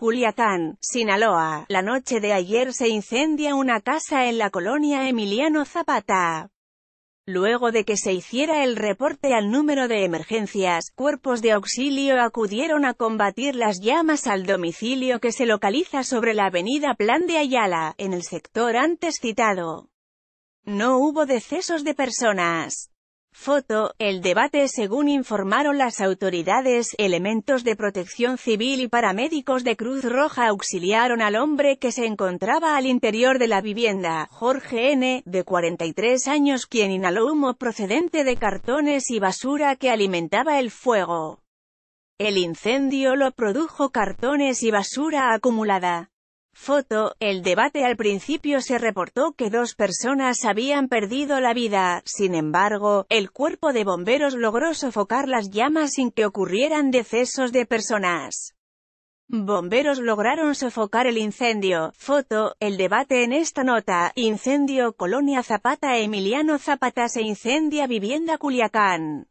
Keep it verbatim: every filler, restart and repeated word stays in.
Culiacán, Sinaloa. La noche de ayer se incendia una casa en la colonia Emiliano Zapata. Luego de que se hiciera el reporte al número de emergencias, cuerpos de auxilio acudieron a combatir las llamas al domicilio que se localiza sobre la avenida Plan de Ayala, en el sector antes citado. No hubo decesos de personas. Foto: el debate. Según informaron las autoridades, elementos de protección civil y paramédicos de Cruz Roja auxiliaron al hombre que se encontraba al interior de la vivienda, Jorge N., de cuarenta y tres años, quien inhaló humo procedente de cartones y basura que alimentaba el fuego. El incendio lo produjo cartones y basura acumulada. Foto: el debate. Al principio se reportó que dos personas habían perdido la vida, sin embargo, el cuerpo de bomberos logró sofocar las llamas sin que ocurrieran decesos de personas. Bomberos lograron sofocar el incendio. Foto: el debate. En esta nota, incendio Colonia Zapata. Emiliano Zapata se incendia vivienda, Culiacán.